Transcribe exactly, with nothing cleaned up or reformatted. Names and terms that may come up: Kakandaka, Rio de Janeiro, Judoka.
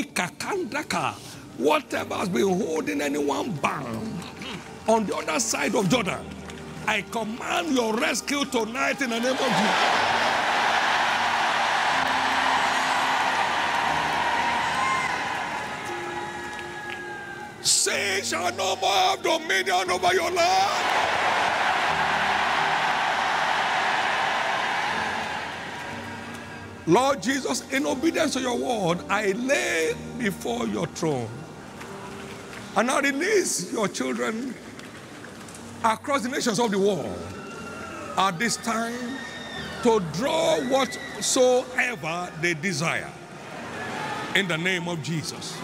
Kakandaka, whatever has been holding anyone bound on the other side of Jordan, I command your rescue tonight in the name of Jesus. Sin shall no more have dominion over your life. Lord Jesus, in obedience to your word, I lay before your throne. And I release your children across the nations of the world at this time to draw whatsoever they desire. In the name of Jesus.